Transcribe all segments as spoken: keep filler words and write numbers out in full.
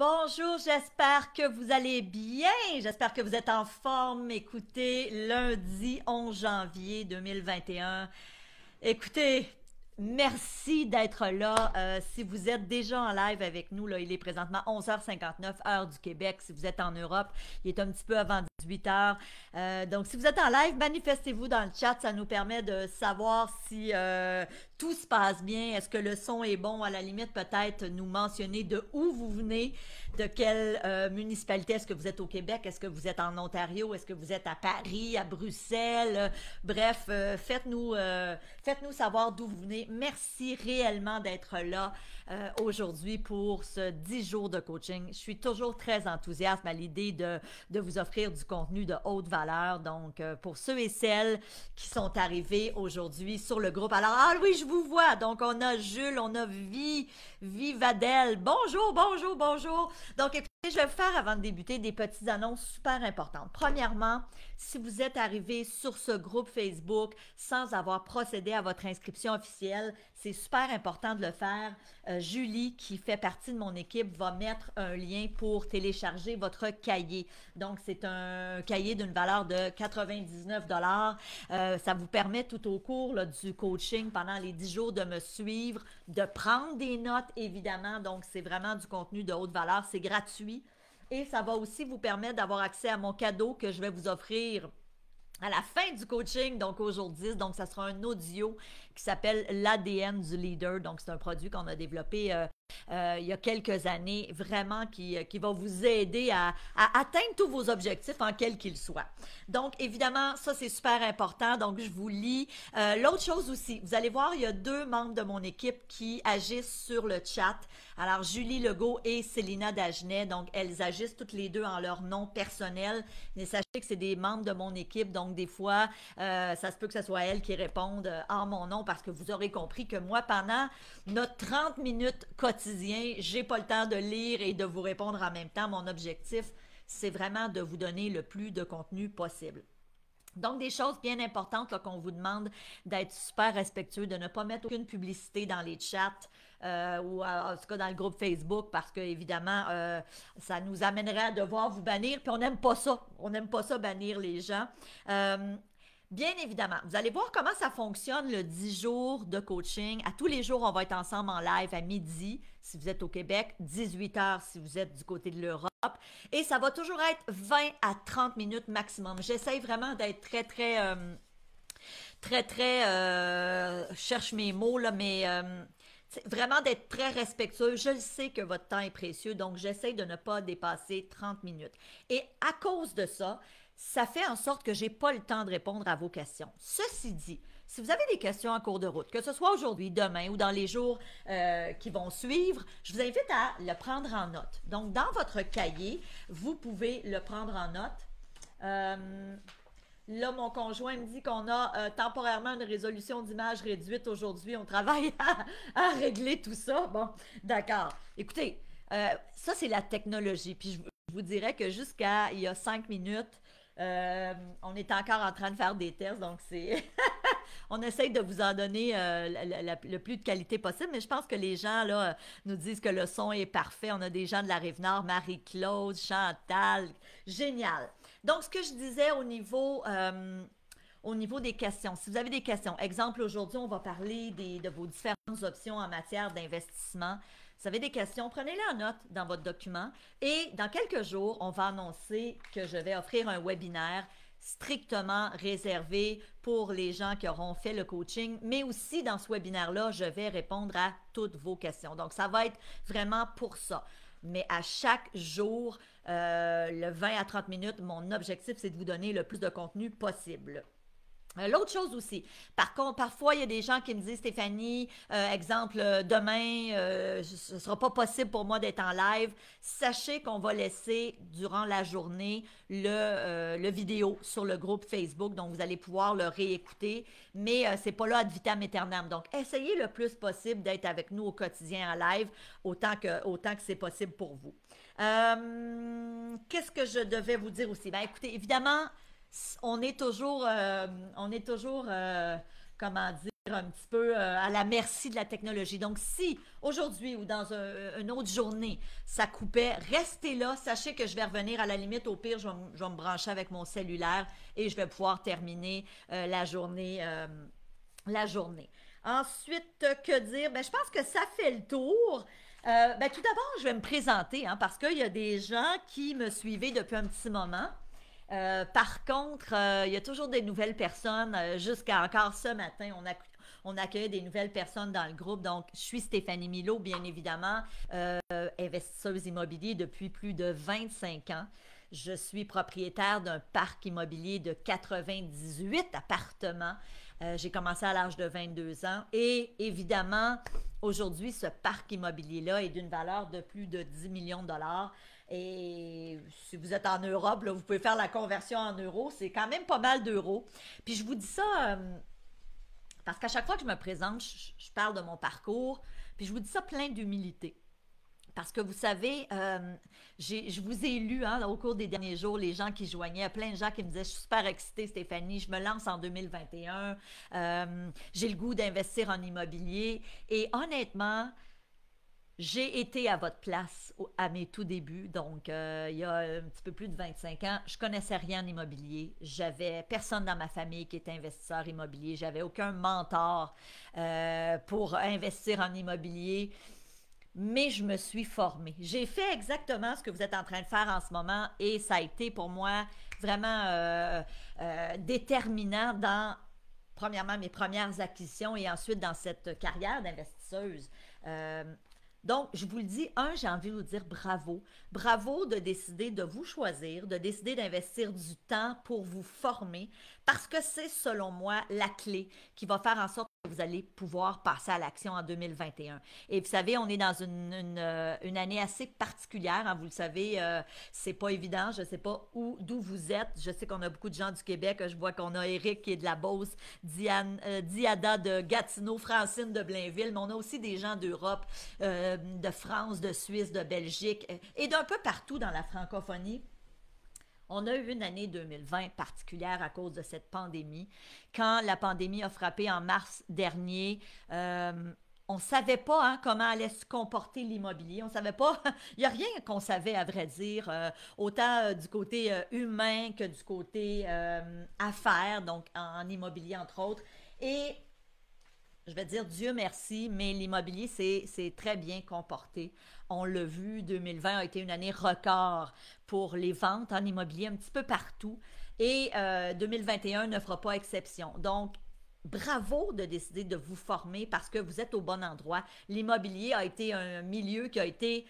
Bonjour, j'espère que vous allez bien, j'espère que vous êtes en forme. Écoutez, lundi onze janvier deux mille vingt et un, écoutez, merci d'être là. Euh, si vous êtes déjà en live avec nous, là, il est présentement onze heures cinquante-neuf, heure du Québec. Si vous êtes en Europe, il est un petit peu avant dix-huit heures. Euh, donc, si vous êtes en live, manifestez-vous dans le chat. Ça nous permet de savoir si euh, tout se passe bien. Est-ce que le son est bon? À la limite, peut-être nous mentionner de où vous venez, de quelle euh, municipalité. Est-ce que vous êtes au Québec? Est-ce que vous êtes en Ontario? Est-ce que vous êtes à Paris, à Bruxelles? Bref, euh, faites-nous euh, faites-nous savoir d'où vous venez. Merci réellement d'être là euh, aujourd'hui pour ce dix jours de coaching. Je suis toujours très enthousiaste à l'idée de, de vous offrir du contenu de haute valeur. Donc, euh, pour ceux et celles qui sont arrivés aujourd'hui sur le groupe. Alors, ah oui, je vous vois. Donc, on a Jules, on a Vi, Vivadel. Bonjour, bonjour, bonjour. Donc, écoutez, je vais faire avant de débuter des petites annonces super importantes. Premièrement, si vous êtes arrivé sur ce groupe Facebook sans avoir procédé à votre inscription officielle, c'est super important de le faire. Euh, Julie, qui fait partie de mon équipe, va mettre un lien pour télécharger votre cahier. Donc, c'est un cahier d'une valeur de quatre-vingt-dix-neuf dollars. Euh, ça vous permet tout au cours là, du coaching, pendant les dix jours, de me suivre, de prendre des notes, évidemment. Donc, c'est vraiment du contenu de haute valeur. C'est gratuit. Et ça va aussi vous permettre d'avoir accès à mon cadeau que je vais vous offrir à la fin du coaching, donc au jour dix, donc ça sera un audio qui s'appelle l'A D N du leader. Donc, c'est un produit qu'on a développé euh, euh, il y a quelques années, vraiment qui, qui va vous aider à, à atteindre tous vos objectifs, en quels qu'ils soient. Donc, évidemment, ça, c'est super important. Donc, je vous lis. Euh, L'autre chose aussi, vous allez voir, il y a deux membres de mon équipe qui agissent sur le chat. Alors, Julie Legault et Célina Dagenais. Donc, elles agissent toutes les deux en leur nom personnel. Mais sachez que c'est des membres de mon équipe, donc des fois, euh, ça se peut que ce soit elles qui répondent en mon nom, parce que vous aurez compris que moi, pendant notre trente minutes quotidien, j'ai pas le temps de lire et de vous répondre en même temps. Mon objectif, c'est vraiment de vous donner le plus de contenu possible. Donc, des choses bien importantes qu'on vous demande d'être super respectueux, de ne pas mettre aucune publicité dans les chats, Euh, ou en tout cas dans le groupe Facebook, parce que évidemment euh, ça nous amènerait à devoir vous bannir, puis on n'aime pas ça, on n'aime pas ça bannir les gens. Euh, bien évidemment, vous allez voir comment ça fonctionne le dix jours de coaching. À tous les jours, on va être ensemble en live à midi si vous êtes au Québec, dix-huit heures si vous êtes du côté de l'Europe, et ça va toujours être vingt à trente minutes maximum. J'essaye vraiment d'être très très euh, très très euh, je cherche mes mots là, mais euh, vraiment d'être très respectueux. Je le sais que votre temps est précieux, donc j'essaie de ne pas dépasser trente minutes. Et à cause de ça, ça fait en sorte que je n'ai pas le temps de répondre à vos questions. Ceci dit, si vous avez des questions en cours de route, que ce soit aujourd'hui, demain ou dans les jours euh, qui vont suivre, je vous invite à le prendre en note. Donc, dans votre cahier, vous pouvez le prendre en note. Euh, Là, mon conjoint me dit qu'on a euh, temporairement une résolution d'image réduite aujourd'hui. On travaille à, à régler tout ça. Bon, d'accord. Écoutez, euh, ça, c'est la technologie. Puis, je, je vous dirais que jusqu'à il y a cinq minutes, euh, on est encore en train de faire des tests. Donc, c'est... on essaye de vous en donner euh, la, la, la, le plus de qualité possible, mais je pense que les gens là, nous disent que le son est parfait. On a des gens de la Rive-Nord, Marie-Claude, Chantal. Génial. Donc, ce que je disais au niveau, euh, au niveau des questions, si vous avez des questions, exemple, aujourd'hui, on va parler des, de vos différentes options en matière d'investissement. Si vous avez des questions, prenez-les en note dans votre document. Et dans quelques jours, on va annoncer que je vais offrir un webinaire strictement réservé pour les gens qui auront fait le coaching, mais aussi dans ce webinaire-là, je vais répondre à toutes vos questions. Donc, ça va être vraiment pour ça. Mais à chaque jour, euh, le vingt à trente minutes, mon objectif, c'est de vous donner le plus de contenu possible. Euh, L'autre chose aussi, par contre, parfois, il y a des gens qui me disent, Stéphanie, euh, exemple, demain, euh, ce ne sera pas possible pour moi d'être en live. Sachez qu'on va laisser, durant la journée, le, euh, le vidéo sur le groupe Facebook. Donc, vous allez pouvoir le réécouter, mais euh, c'est pas là ad vitam aeternam. Donc, essayez le plus possible d'être avec nous au quotidien en live, autant que, autant que c'est possible pour vous. Euh, qu'est-ce que je devais vous dire aussi? Ben, écoutez, évidemment, on est toujours, euh, on est toujours euh, comment dire, être un petit peu euh, à la merci de la technologie. Donc, si aujourd'hui ou dans un, une autre journée, ça coupait, restez là. Sachez que je vais revenir à la limite. Au pire, je vais, je vais me brancher avec mon cellulaire et je vais pouvoir terminer euh, la journée. Euh, la journée. Ensuite, que dire? Ben, je pense que ça fait le tour. Euh, ben, tout d'abord, je vais me présenter hein, parce qu'il y a des gens qui me suivaient depuis un petit moment. Euh, par contre, euh, il y a toujours des nouvelles personnes. Euh, jusqu'à encore ce matin, on a on accueille des nouvelles personnes dans le groupe. Donc, je suis Stéphanie Milot, bien évidemment, euh, investisseuse immobilière depuis plus de vingt-cinq ans. Je suis propriétaire d'un parc immobilier de quatre-vingt-dix-huit appartements. Euh, j'ai commencé à l'âge de vingt-deux ans et évidemment, aujourd'hui, ce parc immobilier-là est d'une valeur de plus de dix millions de dollars. Et si vous êtes en Europe, là, vous pouvez faire la conversion en euros. C'est quand même pas mal d'euros. Puis je vous dis ça euh, parce qu'à chaque fois que je me présente, je, je parle de mon parcours. Puis je vous dis ça plein d'humilité. Parce que vous savez, euh, je vous ai lu hein, au cours des derniers jours, les gens qui joignaient, plein de gens qui me disaient « Je suis super excitée, Stéphanie, je me lance en deux mille vingt et un, euh, j'ai le goût d'investir en immobilier. » Et honnêtement, j'ai été à votre place au, à mes tout débuts, donc euh, il y a un petit peu plus de vingt-cinq ans. Je ne connaissais rien en immobilier, j'avais personne dans ma famille qui était investisseur immobilier, j'avais aucun mentor euh, pour investir en immobilier. Mais je me suis formée. J'ai fait exactement ce que vous êtes en train de faire en ce moment et ça a été pour moi vraiment euh, euh, déterminant dans, premièrement, mes premières acquisitions et ensuite dans cette carrière d'investisseuse. Euh, donc, je vous le dis, un, j'ai envie de vous dire bravo. Bravo de décider de vous choisir, de décider d'investir du temps pour vous former parce que c'est, selon moi, la clé qui va faire en sorte vous allez pouvoir passer à l'action en deux mille vingt et un. Et vous savez, on est dans une, une, une année assez particulière. Hein, vous le savez, euh, c'est pas évident. Je sais pas où d'où vous êtes. Je sais qu'on a beaucoup de gens du Québec. Je vois qu'on a Éric qui est de la Beauce, Diane, euh, Diada de Gatineau, Francine de Blainville, mais on a aussi des gens d'Europe, euh, de France, de Suisse, de Belgique et d'un peu partout dans la francophonie. On a eu une année deux mille vingt particulière à cause de cette pandémie. Quand la pandémie a frappé en mars dernier, euh, on ne savait pas hein, comment allait se comporter l'immobilier. On ne savait pas, il n'y a rien qu'on savait à vrai dire, euh, autant euh, du côté euh, humain que du côté euh, affaires, donc en, en immobilier entre autres. Et je vais dire Dieu merci, mais l'immobilier s'est très bien comporté. On l'a vu, deux mille vingt a été une année record pour les ventes en immobilier un petit peu partout. Et euh, deux mille vingt et un ne fera pas exception. Donc, bravo de décider de vous former parce que vous êtes au bon endroit. L'immobilier a été un milieu qui a été,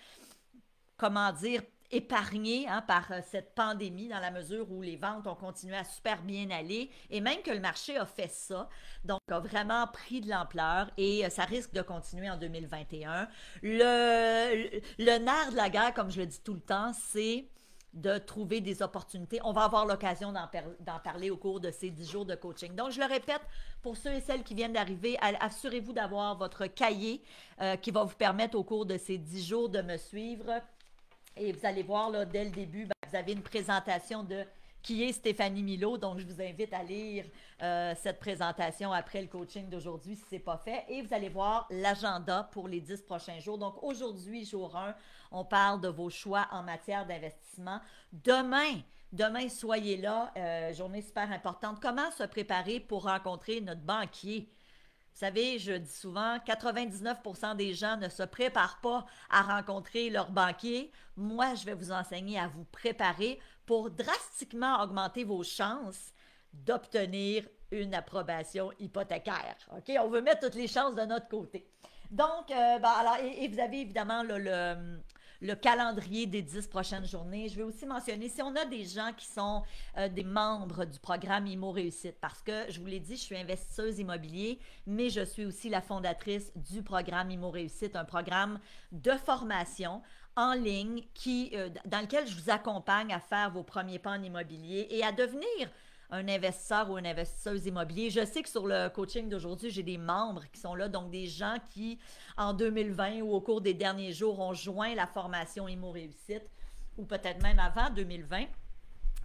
comment dire, épargné hein, par cette pandémie dans la mesure où les ventes ont continué à super bien aller et même que le marché a fait ça, donc a vraiment pris de l'ampleur et ça risque de continuer en deux mille vingt et un. Le, le nerf de la guerre, comme je le dis tout le temps, c'est de trouver des opportunités. On va avoir l'occasion d'en par parler au cours de ces dix jours de coaching. Donc, je le répète, pour ceux et celles qui viennent d'arriver, assurez-vous d'avoir votre cahier euh, qui va vous permettre au cours de ces dix jours de me suivre. Et vous allez voir, là, dès le début, ben, vous avez une présentation de qui est Stéphanie Milot. Donc, je vous invite à lire euh, cette présentation après le coaching d'aujourd'hui si ce n'est pas fait. Et vous allez voir l'agenda pour les dix prochains jours. Donc, aujourd'hui, jour un, on parle de vos choix en matière d'investissement. Demain, demain, soyez là. Euh, journée super importante. Comment se préparer pour rencontrer notre banquier? Vous savez, je dis souvent, quatre-vingt-dix-neuf pour cent des gens ne se préparent pas à rencontrer leur banquier. Moi, je vais vous enseigner à vous préparer pour drastiquement augmenter vos chances d'obtenir une approbation hypothécaire. OK? On veut mettre toutes les chances de notre côté. Donc, euh, ben, alors, et, et vous avez évidemment le, le, le calendrier des dix prochaines journées. Je vais aussi mentionner, si on a des gens qui sont euh, des membres du programme ImmoRéussite, parce que, je vous l'ai dit, je suis investisseuse immobilière, mais je suis aussi la fondatrice du programme ImmoRéussite, un programme de formation en ligne qui, euh, dans lequel je vous accompagne à faire vos premiers pas en immobilier et à devenir un investisseur ou une investisseuse immobilière. Je sais que sur le coaching d'aujourd'hui, j'ai des membres qui sont là, donc des gens qui, en deux mille vingt ou au cours des derniers jours, ont joint la formation ImmoRéussite, ou peut-être même avant deux mille vingt.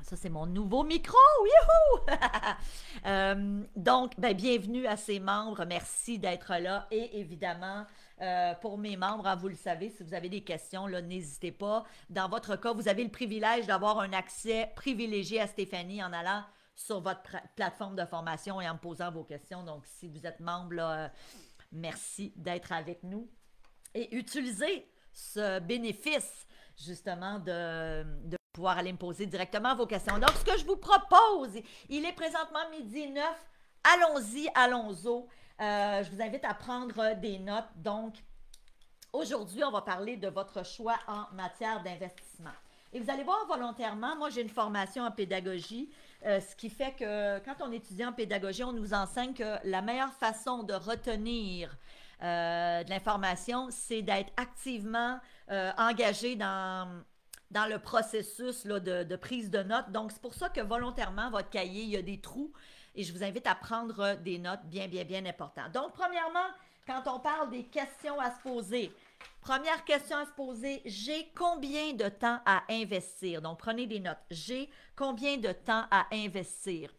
Ça, c'est mon nouveau micro! Youhou! euh, donc, ben, bienvenue à ces membres. Merci d'être là. Et évidemment, euh, pour mes membres, hein, vous le savez, si vous avez des questions, n'hésitez pas. Dans votre cas, vous avez le privilège d'avoir un accès privilégié à Stéphanie en allant sur votre plateforme de formation et en me posant vos questions. Donc, si vous êtes membre, là, euh, merci d'être avec nous. Et utilisez ce bénéfice, justement, de... de pouvoir aller me poser directement vos questions. Donc, ce que je vous propose, il est présentement midi neuf. Allons-y, allons-y. Euh, je vous invite à prendre des notes. Donc, aujourd'hui, on va parler de votre choix en matière d'investissement. Et vous allez voir volontairement, moi, j'ai une formation en pédagogie, euh, ce qui fait que quand on étudie en pédagogie, on nous enseigne que la meilleure façon de retenir euh, de l'information, c'est d'être activement euh, engagé dans... dans le processus là, de, de prise de notes. Donc, c'est pour ça que volontairement, votre cahier, il y a des trous et je vous invite à prendre des notes bien, bien, bien importantes. Donc, premièrement, quand on parle des questions à se poser, première question à se poser, j'ai combien de temps à investir? Donc, prenez des notes. J'ai combien de temps à investir?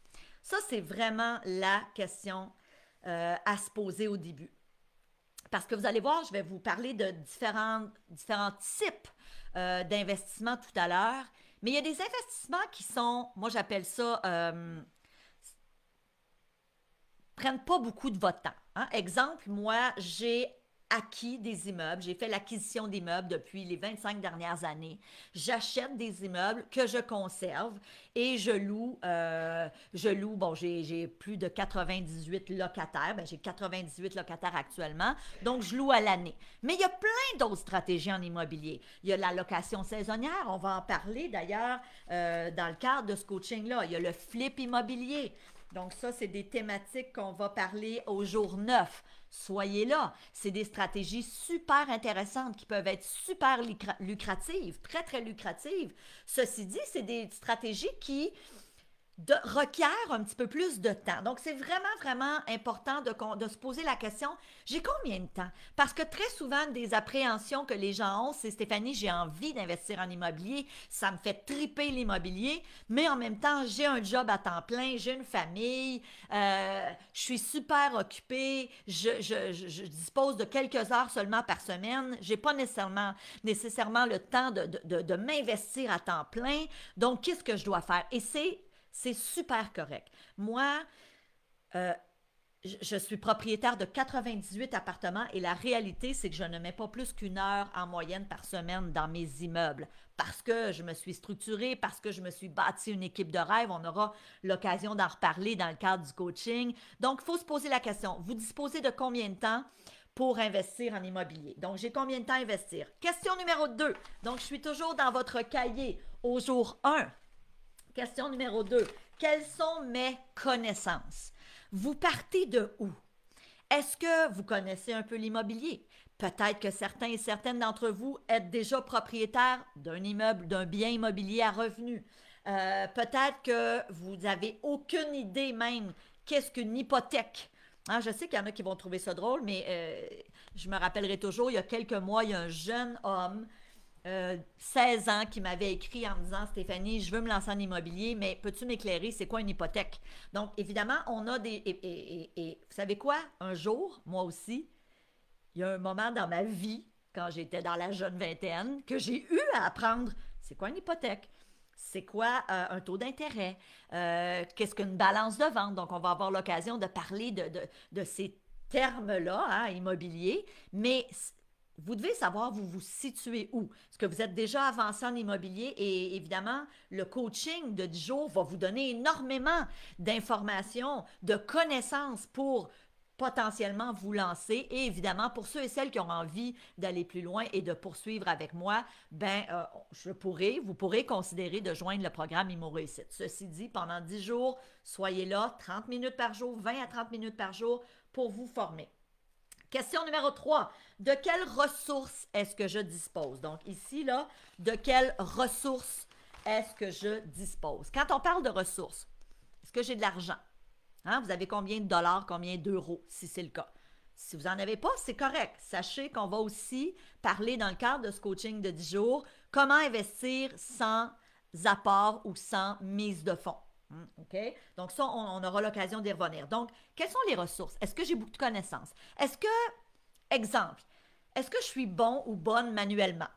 Ça, c'est vraiment la question euh, à se poser au début. Parce que vous allez voir, je vais vous parler de différents, différents types Euh, d'investissement tout à l'heure, mais il y a des investissements qui sont, moi j'appelle ça, euh, prennent pas beaucoup de votre temps. Hein? Exemple, moi j'ai acquis des immeubles, j'ai fait l'acquisition d'immeubles depuis les vingt-cinq dernières années. J'achète des immeubles que je conserve et je loue, euh, je loue, bon, j'ai plus de quatre-vingt-dix-huit locataires, ben, j'ai quatre-vingt-dix-huit locataires actuellement, donc je loue à l'année. Mais il y a plein d'autres stratégies en immobilier. Il y a la location saisonnière, on va en parler d'ailleurs euh, dans le cadre de ce coaching-là. Il y a le flip immobilier. Donc ça, c'est des thématiques qu'on va parler au jour neuf. Soyez là. C'est des stratégies super intéressantes qui peuvent être super lucratives, très, très lucratives. Ceci dit, c'est des stratégies qui de, requièrent un petit peu plus de temps. Donc, c'est vraiment, vraiment important de, de se poser la question, j'ai combien de temps? Parce que très souvent, une des appréhensions que les gens ont, c'est Stéphanie, j'ai envie d'investir en immobilier, ça me fait triper l'immobilier, mais en même temps, j'ai un job à temps plein, j'ai une famille, euh, je suis super occupée, je, je, je, je dispose de quelques heures seulement par semaine, j'ai pas nécessairement, nécessairement le temps de, de, de, de m'investir à temps plein, donc qu'est-ce que je dois faire? Et c'est C'est super correct. Moi, euh, je, je suis propriétaire de quatre-vingt-dix-huit appartements et la réalité, c'est que je ne mets pas plus qu'une heure en moyenne par semaine dans mes immeubles parce que je me suis structurée, parce que je me suis bâtie une équipe de rêve. On aura l'occasion d'en reparler dans le cadre du coaching. Donc, il faut se poser la question, vous disposez de combien de temps pour investir en immobilier? Donc, j'ai combien de temps à investir? Question numéro deux. Donc, je suis toujours dans votre cahier au jour un. Question numéro deux. Quelles sont mes connaissances? Vous partez de où? Est-ce que vous connaissez un peu l'immobilier? Peut-être que certains et certaines d'entre vous êtes déjà propriétaires d'un immeuble, d'un bien immobilier à revenus. Euh, peut-être que vous n'avez aucune idée même qu'est-ce qu'une hypothèque. Hein, je sais qu'il y en a qui vont trouver ça drôle, mais euh, je me rappellerai toujours, il y a quelques mois, il y a un jeune homme Euh, seize ans, qui m'avait écrit en me disant « Stéphanie, je veux me lancer en immobilier, mais peux-tu m'éclairer, c'est quoi une hypothèque? » Donc, évidemment, on a des... Et, et, et, et vous savez quoi? Un jour, moi aussi, il y a un moment dans ma vie, quand j'étais dans la jeune vingtaine, que j'ai eu à apprendre « C'est quoi une hypothèque? » C'est quoi euh, un taux d'intérêt? Euh, Qu'est-ce qu'une balance de vente? Donc, on va avoir l'occasion de parler de, de, de ces termes-là, hein, immobiliers, mais... Vous devez savoir vous vous situez où. Est-ce que vous êtes déjà avancé en immobilier? Et évidemment, le coaching de dix jours va vous donner énormément d'informations, de connaissances pour potentiellement vous lancer. Et évidemment, pour ceux et celles qui ont envie d'aller plus loin et de poursuivre avec moi, ben, euh, je pourrais, vous pourrez considérer de joindre le programme ImmoRéussite. Ceci dit, pendant dix jours, soyez là, trente minutes par jour, vingt à trente minutes par jour pour vous former. Question numéro trois. De quelles ressources est-ce que je dispose? Donc, ici, là, de quelles ressources est-ce que je dispose? Quand on parle de ressources, est-ce que j'ai de l'argent? Hein? Vous avez combien de dollars, combien d'euros, si c'est le cas? Si vous n'en avez pas, c'est correct. Sachez qu'on va aussi parler dans le cadre de ce coaching de dix jours, comment investir sans apports ou sans mise de fonds. Okay? Donc ça, on, on aura l'occasion d'y revenir. Donc, quelles sont les ressources? Est-ce que j'ai beaucoup de connaissances? Est-ce que, exemple, est-ce que je suis bon ou bonne manuellement?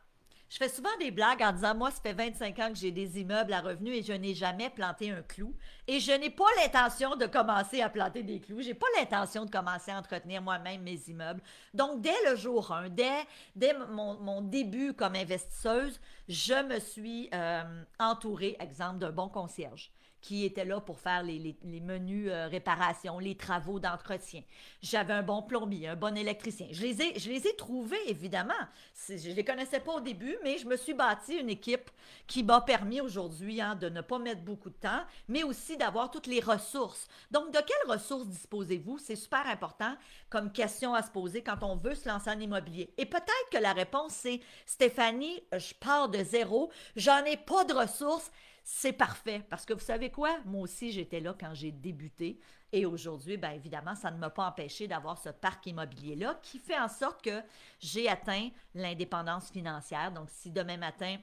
Je fais souvent des blagues en disant, moi, ça fait vingt-cinq ans que j'ai des immeubles à revenus et je n'ai jamais planté un clou. Et je n'ai pas l'intention de commencer à planter des clous. Je n'ai pas l'intention de commencer à entretenir moi-même mes immeubles. Donc, dès le jour un, dès, dès mon, mon début comme investisseuse, je me suis euh, entourée, exemple, d'un bon concierge qui était là pour faire les, les, les menus euh, réparations, les travaux d'entretien. J'avais un bon plombier, un bon électricien. Je les ai, je les ai trouvés, évidemment. Je ne les connaissais pas au début, mais je me suis bâtie une équipe qui m'a permis aujourd'hui hein, de ne pas mettre beaucoup de temps, mais aussi d'avoir toutes les ressources. Donc, de quelles ressources disposez-vous? C'est super important comme question à se poser quand on veut se lancer en immobilier. Et peut-être que la réponse, c'est « Stéphanie, je pars de zéro, j'en ai pas de ressources ». C'est parfait, parce que vous savez quoi? Moi aussi, j'étais là quand j'ai débuté et aujourd'hui, bien évidemment, ça ne m'a pas empêché d'avoir ce parc immobilier-là qui fait en sorte que j'ai atteint l'indépendance financière. Donc, si demain matin,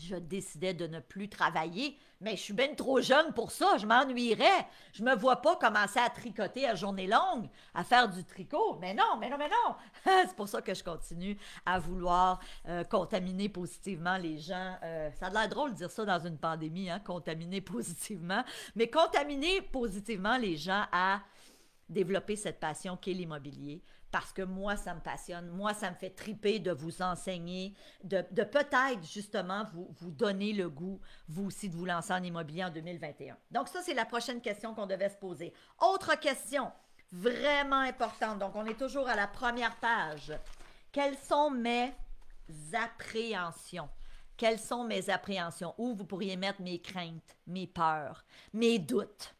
je décidais de ne plus travailler, mais je suis bien trop jeune pour ça, je m'ennuierais. Je ne me vois pas commencer à tricoter à journée longue, à faire du tricot. Mais non, mais non, mais non! C'est pour ça que je continue à vouloir euh, contaminer positivement les gens. Euh, ça a l'air drôle de dire ça dans une pandémie, hein, contaminer positivement. Mais contaminer positivement les gens à développer cette passion qu'est l'immobilier. Parce que moi, ça me passionne, moi, ça me fait triper de vous enseigner, de, de peut-être justement vous, vous donner le goût, vous aussi, de vous lancer en immobilier en deux mille vingt et un. Donc ça, c'est la prochaine question qu'on devait se poser. Autre question vraiment importante, donc on est toujours à la première page. Quelles sont mes appréhensions? Quelles sont mes appréhensions? Où vous pourriez mettre mes craintes, mes peurs, mes doutes?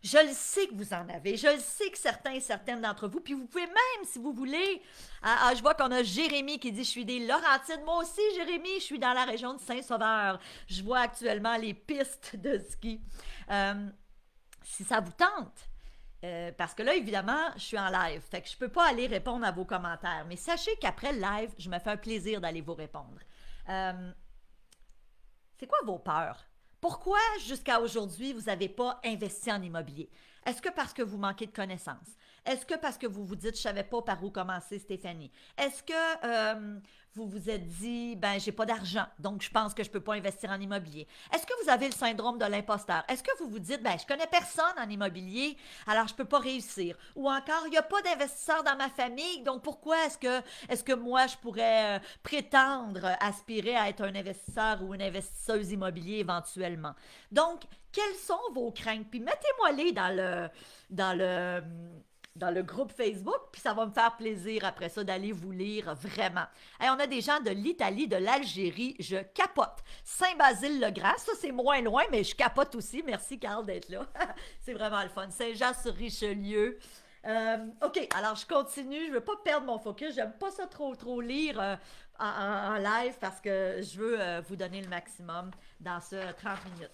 Je le sais que vous en avez, je le sais que certains et certaines d'entre vous, puis vous pouvez même, si vous voulez, ah, ah, je vois qu'on a Jérémy qui dit « Je suis des Laurentides ». Moi aussi, Jérémy, je suis dans la région de Saint-Sauveur. Je vois actuellement les pistes de ski. Euh, si ça vous tente, euh, parce que là, évidemment, je suis en live, fait que je ne peux pas aller répondre à vos commentaires, mais sachez qu'après le live, je me fais un plaisir d'aller vous répondre. Euh, c'est quoi vos peurs? Pourquoi, jusqu'à aujourd'hui, vous n'avez pas investi en immobilier? Est-ce que parce que vous manquez de connaissances? Est-ce que parce que vous vous dites « je ne savais pas par où commencer, Stéphanie » ? Est-ce que euh, vous vous êtes dit « ben, j'ai pas d'argent, donc je pense que je ne peux pas investir en immobilier » ? Est-ce que vous avez le syndrome de l'imposteur? Est-ce que vous vous dites « ben, je ne connais personne en immobilier, alors je ne peux pas réussir » ? Ou encore « il n'y a pas d'investisseurs dans ma famille, donc pourquoi est-ce que, est-ce que moi, je pourrais euh, prétendre aspirer à être un investisseur ou une investisseuse immobilier éventuellement » ? Donc, quelles sont vos craintes? Puis mettez-moi-les dans le, dans, le, dans le groupe Facebook, puis ça va me faire plaisir après ça d'aller vous lire vraiment. Hey, on a des gens de l'Italie, de l'Algérie, je capote. Saint-Basile-le-Grand, ça c'est moins loin, mais je capote aussi. Merci Carl d'être là, c'est vraiment le fun. Saint-Jean-sur-Richelieu. Euh, OK, alors je continue, je ne veux pas perdre mon focus, j'aime pas ça trop trop lire euh, en, en live parce que je veux euh, vous donner le maximum dans ce trente minutes.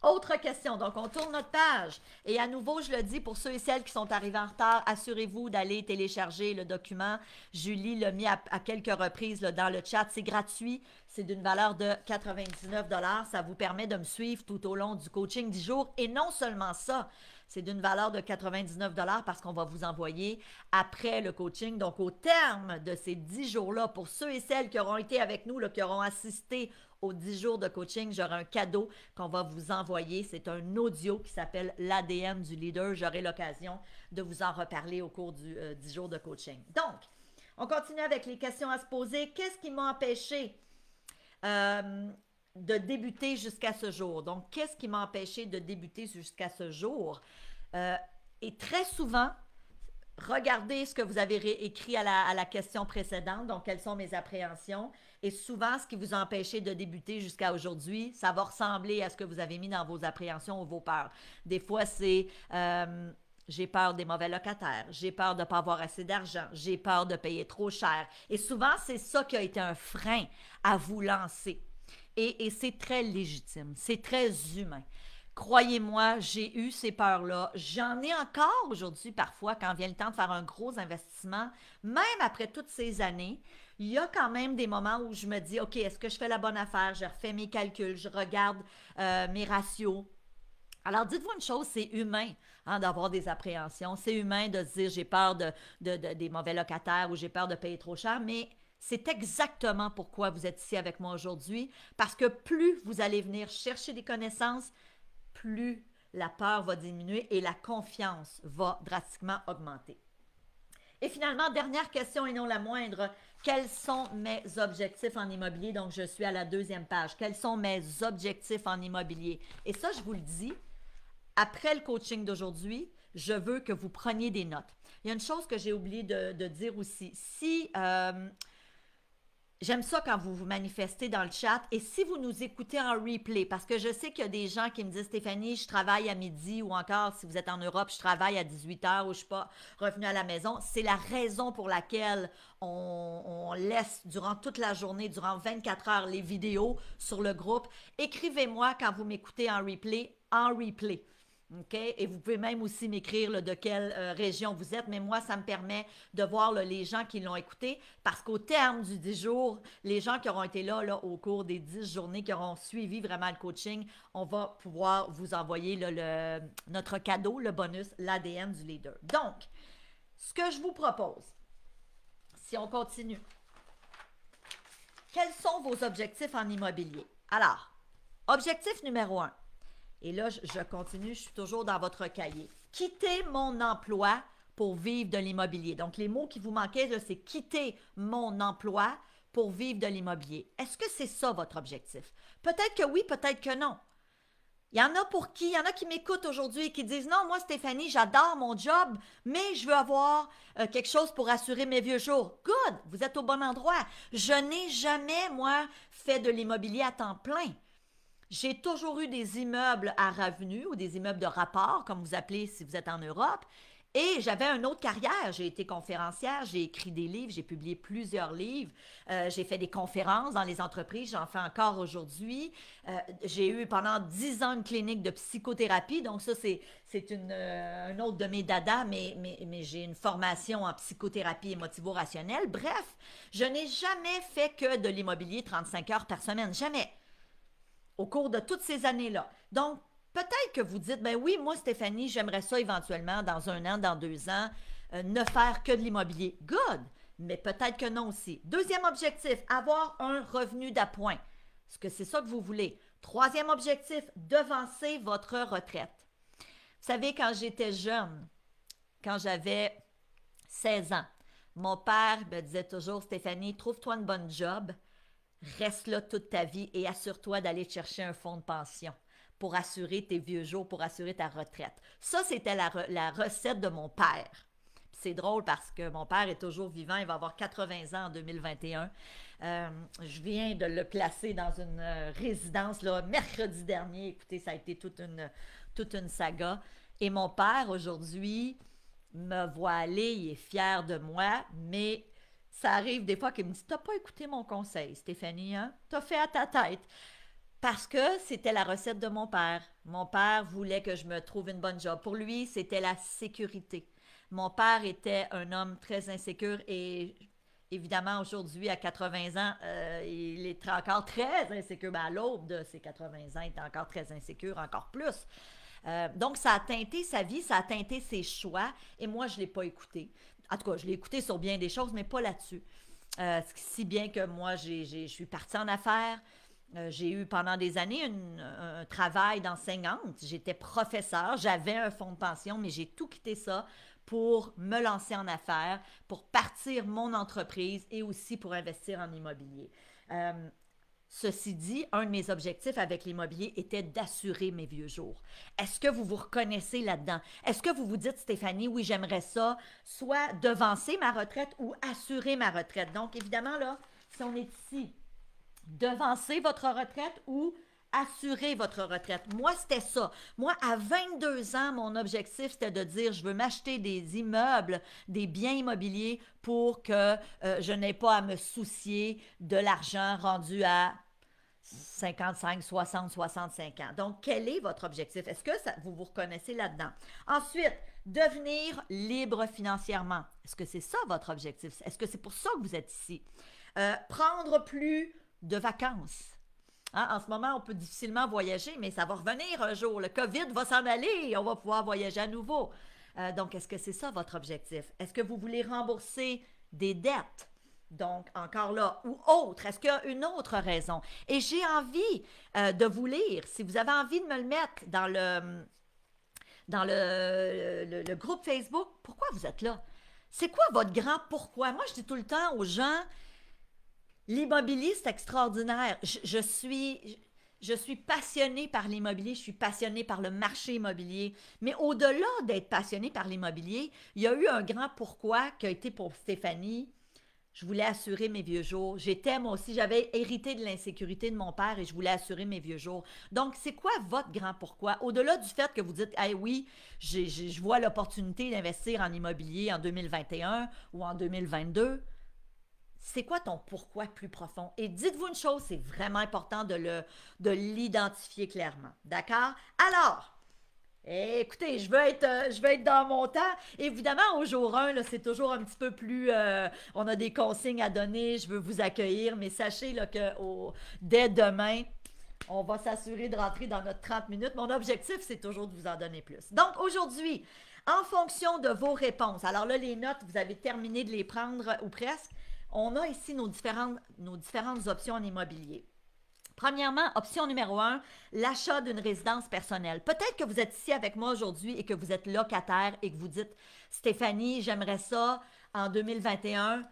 Autre question, donc on tourne notre page et à nouveau, je le dis pour ceux et celles qui sont arrivés en retard, assurez-vous d'aller télécharger le document. Julie l'a mis à, à quelques reprises là, dans le chat, c'est gratuit, c'est d'une valeur de quatre-vingt-dix-neuf dollars, ça vous permet de me suivre tout au long du coaching dix jours et non seulement ça, c'est d'une valeur de quatre-vingt-dix-neuf dollars parce qu'on va vous envoyer après le coaching. Donc, au terme de ces dix jours-là, pour ceux et celles qui auront été avec nous, là, qui auront assisté aux dix jours de coaching, j'aurai un cadeau qu'on va vous envoyer. C'est un audio qui s'appelle « l'A D N du leader ». J'aurai l'occasion de vous en reparler au cours du euh, dix jours de coaching. Donc, on continue avec les questions à se poser. Qu'est-ce qui m'a empêché euh, de débuter jusqu'à ce jour. Donc, qu'est-ce qui m'a empêché de débuter jusqu'à ce jour? Euh, et très souvent, regardez ce que vous avez écrit à la, à la question précédente, donc quelles sont mes appréhensions, et souvent, ce qui vous a empêché de débuter jusqu'à aujourd'hui, ça va ressembler à ce que vous avez mis dans vos appréhensions ou vos peurs. Des fois, c'est... Euh, j'ai peur des mauvais locataires, j'ai peur de ne pas avoir assez d'argent, j'ai peur de payer trop cher. Et souvent, c'est ça qui a été un frein à vous lancer. Et, et c'est très légitime, c'est très humain. Croyez-moi, j'ai eu ces peurs-là. J'en ai encore aujourd'hui parfois quand vient le temps de faire un gros investissement. Même après toutes ces années, il y a quand même des moments où je me dis, OK, est-ce que je fais la bonne affaire? Je refais mes calculs, je regarde euh, mes ratios. Alors, dites-vous une chose, c'est humain hein, d'avoir des appréhensions. C'est humain de se dire, j'ai peur de, de, de, des mauvais locataires ou j'ai peur de payer trop cher, mais... c'est exactement pourquoi vous êtes ici avec moi aujourd'hui, parce que plus vous allez venir chercher des connaissances, plus la peur va diminuer et la confiance va drastiquement augmenter. Et finalement, dernière question et non la moindre, quels sont mes objectifs en immobilier? Donc, je suis à la deuxième page. Quels sont mes objectifs en immobilier? Et ça, je vous le dis, après le coaching d'aujourd'hui, je veux que vous preniez des notes. Il y a une chose que j'ai oublié de, de dire aussi. Si... Euh, J'aime ça quand vous vous manifestez dans le chat. Et si vous nous écoutez en replay, parce que je sais qu'il y a des gens qui me disent « Stéphanie, je travaille à midi » ou encore si vous êtes en Europe, « Je travaille à dix-huit heures » ou « Je ne suis pas revenue à la maison ». C'est la raison pour laquelle on, on laisse durant toute la journée, durant vingt-quatre heures, les vidéos sur le groupe. Écrivez-moi quand vous m'écoutez en replay, en replay. Okay? Et vous pouvez même aussi m'écrire de quelle euh, région vous êtes, mais moi, ça me permet de voir là, les gens qui l'ont écouté, parce qu'au terme du dix jours, les gens qui auront été là, là au cours des dix journées, qui auront suivi vraiment le coaching, on va pouvoir vous envoyer là, le, notre cadeau, le bonus, l'A D N du leader. Donc, ce que je vous propose, si on continue, quels sont vos objectifs en immobilier? Alors, objectif numéro un. Et là, je continue, je suis toujours dans votre cahier. Quitter mon emploi pour vivre de l'immobilier. Donc, les mots qui vous manquaient, c'est quitter mon emploi pour vivre de l'immobilier. Est-ce que c'est ça votre objectif? Peut-être que oui, peut-être que non. Il y en a pour qui, il y en a qui m'écoutent aujourd'hui et qui disent « Non, moi, Stéphanie, j'adore mon job, mais je veux avoir euh, quelque chose pour assurer mes vieux jours. » Good, vous êtes au bon endroit. Je n'ai jamais, moi, fait de l'immobilier à temps plein. J'ai toujours eu des immeubles à revenus ou des immeubles de rapport, comme vous appelez si vous êtes en Europe, et j'avais une autre carrière. J'ai été conférencière, j'ai écrit des livres, j'ai publié plusieurs livres, euh, j'ai fait des conférences dans les entreprises, j'en fais encore aujourd'hui. Euh, j'ai eu pendant dix ans une clinique de psychothérapie, donc ça c'est une, euh, une autre de mes dadas, mais, mais, mais j'ai une formation en psychothérapie émotivo-rationnelle. Bref, je n'ai jamais fait que de l'immobilier trente-cinq heures par semaine, jamais. Au cours de toutes ces années-là. Donc, peut-être que vous dites, ben oui, moi, Stéphanie, j'aimerais ça éventuellement, dans un an, dans deux ans, euh, ne faire que de l'immobilier. Good! Mais peut-être que non aussi. Deuxième objectif, avoir un revenu d'appoint. Est-ce que c'est ça que vous voulez? Troisième objectif, devancer votre retraite. Vous savez, quand j'étais jeune, quand j'avais seize ans, mon père me disait toujours, Stéphanie, trouve-toi une bonne job. Reste là toute ta vie et assure-toi d'aller chercher un fonds de pension pour assurer tes vieux jours, pour assurer ta retraite. Ça, c'était la, re la recette de mon père. C'est drôle parce que mon père est toujours vivant, il va avoir quatre-vingts ans en deux mille vingt et un. Euh, je viens de le placer dans une résidence là, mercredi dernier. Écoutez, ça a été toute une, toute une saga. Et mon père, aujourd'hui, me voit aller, il est fier de moi, mais... ça arrive des fois qu'il me dit « T'as pas écouté mon conseil, Stéphanie, hein? T'as fait à ta tête. » Parce que c'était la recette de mon père. Mon père voulait que je me trouve une bonne job. Pour lui, c'était la sécurité. Mon père était un homme très insécure et évidemment, aujourd'hui, à quatre-vingts ans, euh, il est encore très insécure. Ben, à l'aube de ses quatre-vingts ans, il est encore très insécure, encore plus. Euh, donc, ça a teinté sa vie, ça a teinté ses choix et moi, je ne l'ai pas écouté. En tout cas, je l'ai écouté sur bien des choses, mais pas là-dessus. Euh, si bien que moi, je suis partie en affaires. Euh, j'ai eu pendant des années une, un travail d'enseignante. J'étais professeure, j'avais un fonds de pension, mais j'ai tout quitté ça pour me lancer en affaires, pour partir mon entreprise et aussi pour investir en immobilier. Euh, Ceci dit, un de mes objectifs avec l'immobilier était d'assurer mes vieux jours. Est-ce que vous vous reconnaissez là-dedans? Est-ce que vous vous dites, Stéphanie, oui, j'aimerais ça, soit devancer ma retraite ou assurer ma retraite? Donc, évidemment, là, si on est ici, devancer votre retraite ou assurer votre retraite. Moi, c'était ça. Moi, à vingt-deux ans, mon objectif, c'était de dire, je veux m'acheter des immeubles, des biens immobiliers pour que euh, je n'ai pas à me soucier de l'argent rendu à cinquante-cinq, soixante, soixante-cinq ans. Donc, quel est votre objectif? Est-ce que ça, vous vous reconnaissez là-dedans? Ensuite, devenir libre financièrement. Est-ce que c'est ça votre objectif? Est-ce que c'est pour ça que vous êtes ici? Euh, prendre plus de vacances. Hein, en ce moment, on peut difficilement voyager, mais ça va revenir un jour. Le COVID va s'en aller et on va pouvoir voyager à nouveau. Euh, donc, est-ce que c'est ça votre objectif? Est-ce que vous voulez rembourser des dettes? Donc, encore là, ou autre, est-ce qu'il y a une autre raison? Et j'ai envie euh, de vous lire, si vous avez envie de me le mettre dans le, dans le, le, le groupe Facebook, pourquoi vous êtes là? C'est quoi votre grand pourquoi? Moi, je dis tout le temps aux gens, l'immobilier, c'est extraordinaire. Je, je suis... Je suis passionnée par l'immobilier, je suis passionnée par le marché immobilier. Mais au-delà d'être passionnée par l'immobilier, il y a eu un grand pourquoi qui a été pour Stéphanie. Je voulais assurer mes vieux jours. J'étais, moi aussi, j'avais hérité de l'insécurité de mon père et je voulais assurer mes vieux jours. Donc, c'est quoi votre grand pourquoi? Au-delà du fait que vous dites, hey, oui, j'ai, j'ai, je vois l'opportunité d'investir en immobilier en deux mille vingt et un ou en deux mille vingt-deux. C'est quoi ton pourquoi plus profond? Et dites-vous une chose, c'est vraiment important de le, de l'identifier clairement, d'accord? Alors, écoutez, je veux être, je veux être dans mon temps. Évidemment, au jour un, c'est toujours un petit peu plus... Euh, on a des consignes à donner, je veux vous accueillir, mais sachez là, que oh, dès demain, on va s'assurer de rentrer dans notre trente minutes. Mon objectif, c'est toujours de vous en donner plus. Donc, aujourd'hui, en fonction de vos réponses, alors là, les notes, vous avez terminé de les prendre ou presque. On a ici nos différentes, nos différentes options en immobilier. Premièrement, option numéro un, l'achat d'une résidence personnelle. Peut-être que vous êtes ici avec moi aujourd'hui et que vous êtes locataire et que vous dites « Stéphanie, j'aimerais ça en deux mille vingt et un,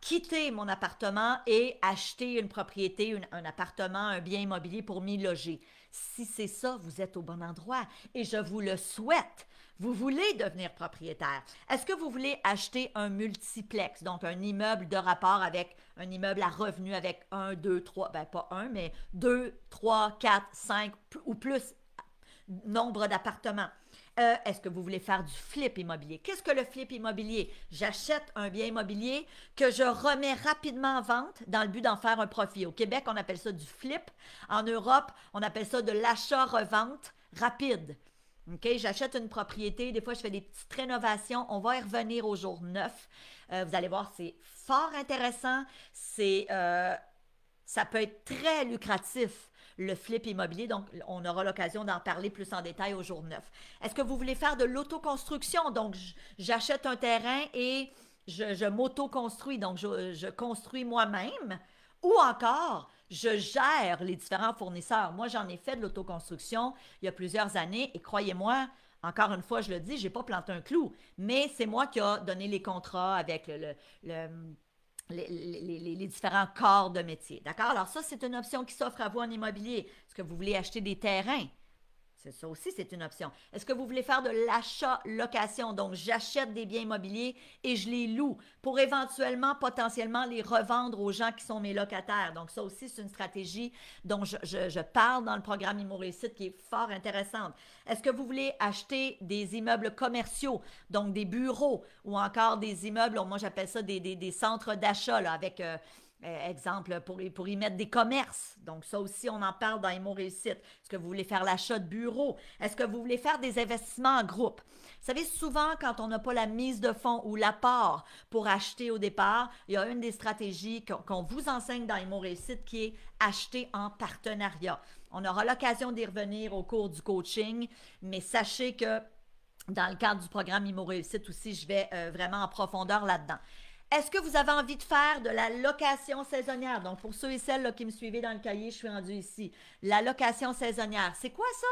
quitter mon appartement et acheter une propriété, une, un appartement, un bien immobilier pour m'y loger. » Si c'est ça, vous êtes au bon endroit et je vous le souhaite. Vous voulez devenir propriétaire. Est-ce que vous voulez acheter un multiplex, donc un immeuble de rapport avec un immeuble à revenus avec un, deux, trois, ben pas un, mais deux, trois, quatre, cinq ou plus nombre d'appartements? Euh, Est-ce que vous voulez faire du flip immobilier? Qu'est-ce que le flip immobilier? J'achète un bien immobilier que je remets rapidement en vente dans le but d'en faire un profit. Au Québec, on appelle ça du flip. En Europe, on appelle ça de l'achat-revente rapide. Okay, j'achète une propriété, des fois je fais des petites rénovations, on va y revenir au jour neuf. Euh, vous allez voir, c'est fort intéressant, c'est, euh, ça peut être très lucratif, le flip immobilier, donc on aura l'occasion d'en parler plus en détail au jour neuf. Est-ce que vous voulez faire de l'autoconstruction? Donc j'achète un terrain et je, je m'auto-construis, donc je, je construis moi-même, ou encore... Je gère les différents fournisseurs. Moi, j'en ai fait de l'autoconstruction il y a plusieurs années et croyez-moi, encore une fois, je le dis, je n'ai pas planté un clou, mais c'est moi qui ai donné les contrats avec le, le, le, les, les, les différents corps de métier. D'accord? Alors ça, c'est une option qui s'offre à vous en immobilier. Est-ce que vous voulez acheter des terrains? Ça aussi, c'est une option. Est-ce que vous voulez faire de l'achat-location? Donc, j'achète des biens immobiliers et je les loue pour éventuellement, potentiellement, les revendre aux gens qui sont mes locataires. Donc, ça aussi, c'est une stratégie dont je, je, je parle dans le programme ImmoRéussite qui est fort intéressante. Est-ce que vous voulez acheter des immeubles commerciaux, donc des bureaux ou encore des immeubles, moi j'appelle ça des, des, des centres d'achat avec... Euh, Euh, exemple, pour, pour y mettre des commerces. Donc, ça aussi, on en parle dans ImmoRéussite. Est-ce que vous voulez faire l'achat de bureaux? Est-ce que vous voulez faire des investissements en groupe? Vous savez, souvent, quand on n'a pas la mise de fonds ou l'apport pour acheter au départ, il y a une des stratégies qu'on qu'on vous enseigne dans ImmoRéussite qui est acheter en partenariat. On aura l'occasion d'y revenir au cours du coaching, mais sachez que dans le cadre du programme ImmoRéussite aussi, je vais euh, vraiment en profondeur là-dedans. Est-ce que vous avez envie de faire de la location saisonnière? Donc, pour ceux et celles là, qui me suivaient dans le cahier, je suis rendue ici. La location saisonnière, c'est quoi ça?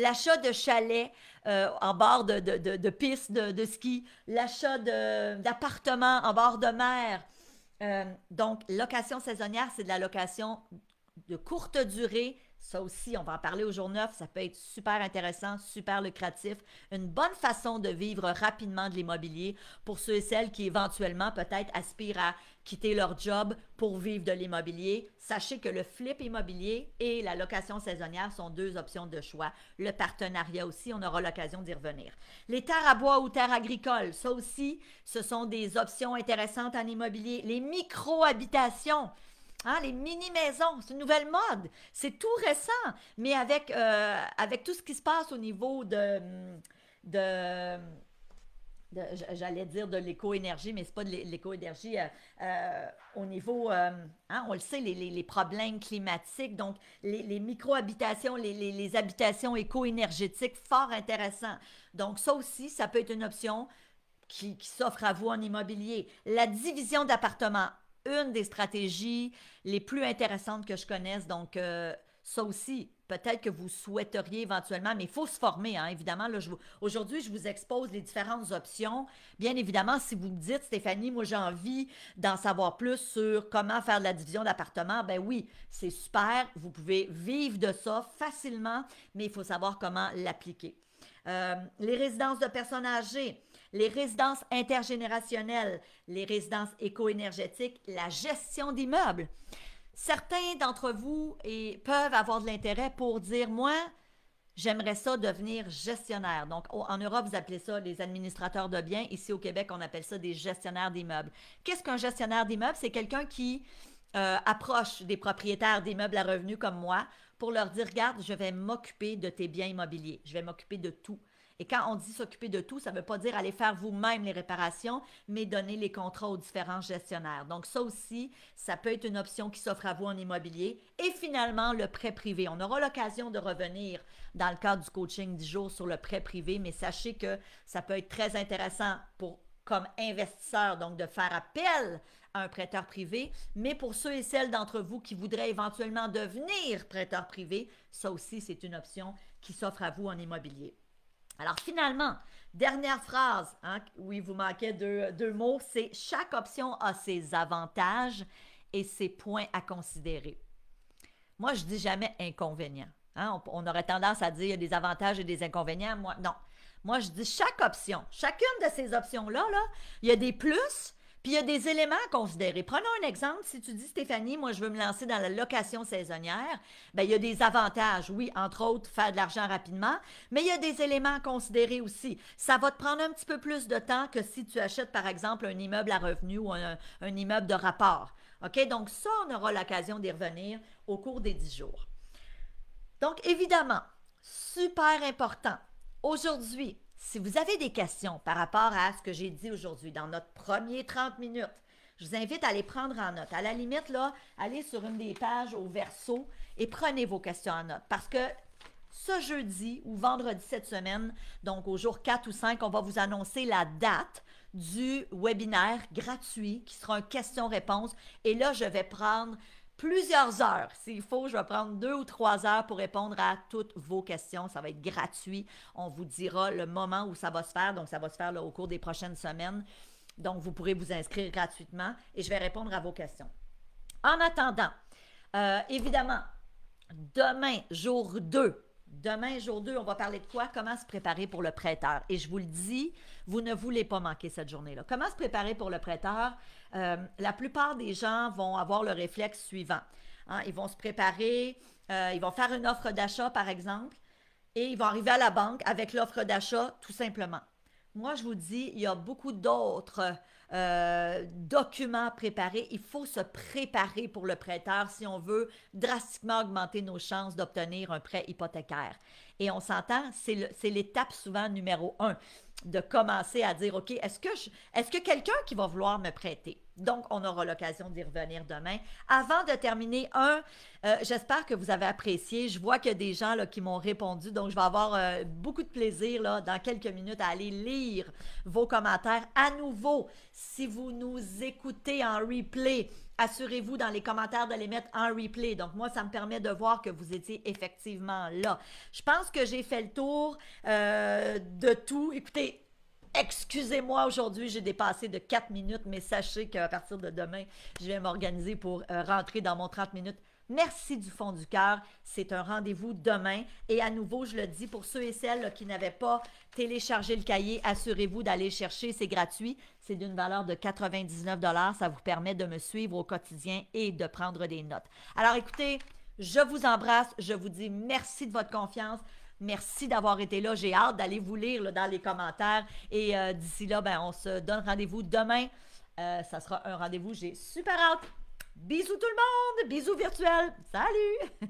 L'achat de chalets euh, en bord de, de, de, de pistes de, de ski, l'achat d'appartements en bord de mer. Euh, donc, location saisonnière, c'est de la location de courte durée. Ça aussi, on va en parler au jour neuf, ça peut être super intéressant, super lucratif, une bonne façon de vivre rapidement de l'immobilier pour ceux et celles qui éventuellement peut-être aspirent à quitter leur job pour vivre de l'immobilier. Sachez que le flip immobilier et la location saisonnière sont deux options de choix. Le partenariat aussi, on aura l'occasion d'y revenir. Les terres à bois ou terres agricoles, ça aussi, ce sont des options intéressantes en immobilier. Les micro-habitations. Hein, les mini-maisons, c'est une nouvelle mode, c'est tout récent, mais avec, euh, avec tout ce qui se passe au niveau de, de j'allais dire de l'éco-énergie, mais ce n'est pas de l'éco-énergie euh, euh, au niveau, euh, hein, on le sait, les, les, les problèmes climatiques, donc les, les micro-habitations, les, les, les habitations éco-énergétiques, fort intéressant. Donc ça aussi, ça peut être une option qui, qui s'offre à vous en immobilier. La division d'appartements, une des stratégies les plus intéressantes que je connaisse, donc euh, ça aussi, peut-être que vous souhaiteriez éventuellement, mais il faut se former, hein, évidemment. Aujourd'hui, je vous expose les différentes options. Bien évidemment, si vous me dites, Stéphanie, moi j'ai envie d'en savoir plus sur comment faire de la division d'appartements, ben oui, c'est super, vous pouvez vivre de ça facilement, mais il faut savoir comment l'appliquer. Euh, les résidences de personnes âgées, les résidences intergénérationnelles, les résidences éco-énergétiques, la gestion d'immeubles. Certains d'entre vous et, peuvent avoir de l'intérêt pour dire « Moi, j'aimerais ça devenir gestionnaire. » Donc, en Europe, vous appelez ça les administrateurs de biens. Ici, au Québec, on appelle ça des gestionnaires d'immeubles. Qu'est-ce qu'un gestionnaire d'immeuble? C'est quelqu'un qui euh, approche des propriétaires d'immeubles à revenus comme moi pour leur dire « Regarde, je vais m'occuper de tes biens immobiliers. Je vais m'occuper de tout. » Et quand on dit s'occuper de tout, ça ne veut pas dire aller faire vous-même les réparations, mais donner les contrats aux différents gestionnaires. Donc, ça aussi, ça peut être une option qui s'offre à vous en immobilier. Et finalement, le prêt privé. On aura l'occasion de revenir dans le cadre du coaching dix jours sur le prêt privé, mais sachez que ça peut être très intéressant pour, comme investisseur, donc de faire appel à un prêteur privé. Mais pour ceux et celles d'entre vous qui voudraient éventuellement devenir prêteur privé, ça aussi, c'est une option qui s'offre à vous en immobilier. Alors finalement, dernière phrase, hein, où il vous manquait deux, deux mots, c'est « Chaque option a ses avantages et ses points à considérer. » Moi, je ne dis jamais « inconvénients hein, ». On, on aurait tendance à dire « il y a des avantages et des inconvénients ». Moi, non, moi je dis « chaque option ». Chacune de ces options-là, là, il y a des plus, puis il y a des éléments à considérer. Prenons un exemple, si tu dis « Stéphanie, moi je veux me lancer dans la location saisonnière », bien il y a des avantages, oui, entre autres, faire de l'argent rapidement, mais il y a des éléments à considérer aussi. Ça va te prendre un petit peu plus de temps que si tu achètes, par exemple, un immeuble à revenus ou un, un immeuble de rapport. OK? Donc ça, on aura l'occasion d'y revenir au cours des dix jours. Donc évidemment, super important, aujourd'hui, si vous avez des questions par rapport à ce que j'ai dit aujourd'hui dans notre premier trente minutes, je vous invite à les prendre en note. À la limite, là, allez sur une des pages au verso et prenez vos questions en note. Parce que ce jeudi ou vendredi cette semaine, donc au jour quatre ou cinq, on va vous annoncer la date du webinaire gratuit qui sera un question-réponse. Et là, je vais prendre plusieurs heures. S'il faut, je vais prendre deux ou trois heures pour répondre à toutes vos questions. Ça va être gratuit. On vous dira le moment où ça va se faire. Donc, ça va se faire là, au cours des prochaines semaines. Donc, vous pourrez vous inscrire gratuitement et je vais répondre à vos questions. En attendant, euh, évidemment, demain, jour deux, demain, jour deux, on va parler de quoi? Comment se préparer pour le prêteur. Et je vous le dis, vous ne voulez pas manquer cette journée-là. Comment se préparer pour le prêteur? Euh, la plupart des gens vont avoir le réflexe suivant. Hein, ils vont se préparer, euh, ils vont faire une offre d'achat, par exemple, et ils vont arriver à la banque avec l'offre d'achat, tout simplement. Moi, je vous dis, il y a beaucoup d'autres euh, documents préparés. Il faut se préparer pour le prêteur si on veut drastiquement augmenter nos chances d'obtenir un prêt hypothécaire. Et on s'entend, c'est l'étape souvent numéro un. De commencer à dire, OK, est-ce que, est-ce que quelqu'un qui va vouloir me prêter? Donc, on aura l'occasion d'y revenir demain. Avant de terminer, un, euh, j'espère que vous avez apprécié. Je vois qu'il y a des gens là, qui m'ont répondu, donc je vais avoir euh, beaucoup de plaisir là, dans quelques minutes à aller lire vos commentaires. À nouveau, si vous nous écoutez en replay, assurez-vous dans les commentaires de les mettre en replay. Donc, moi, ça me permet de voir que vous étiez effectivement là. Je pense que j'ai fait le tour euh, de tout. Écoutez, excusez-moi, aujourd'hui, j'ai dépassé de quatre minutes, mais sachez qu'à partir de demain, je vais m'organiser pour euh, rentrer dans mon trente minutes. Merci du fond du cœur. C'est un rendez-vous demain. Et à nouveau, je le dis, pour ceux et celles là, qui n'avaient pas téléchargé le cahier, assurez-vous d'aller chercher. C'est gratuit. C'est d'une valeur de quatre-vingt-dix-neuf dollars. Ça vous permet de me suivre au quotidien et de prendre des notes. Alors, écoutez, je vous embrasse. Je vous dis merci de votre confiance. Merci d'avoir été là. J'ai hâte d'aller vous lire là, dans les commentaires. Et euh, d'ici là, ben, on se donne rendez-vous demain. Euh, ça sera un rendez-vous. J'ai super hâte. Bisous tout le monde! Bisous virtuels! Salut!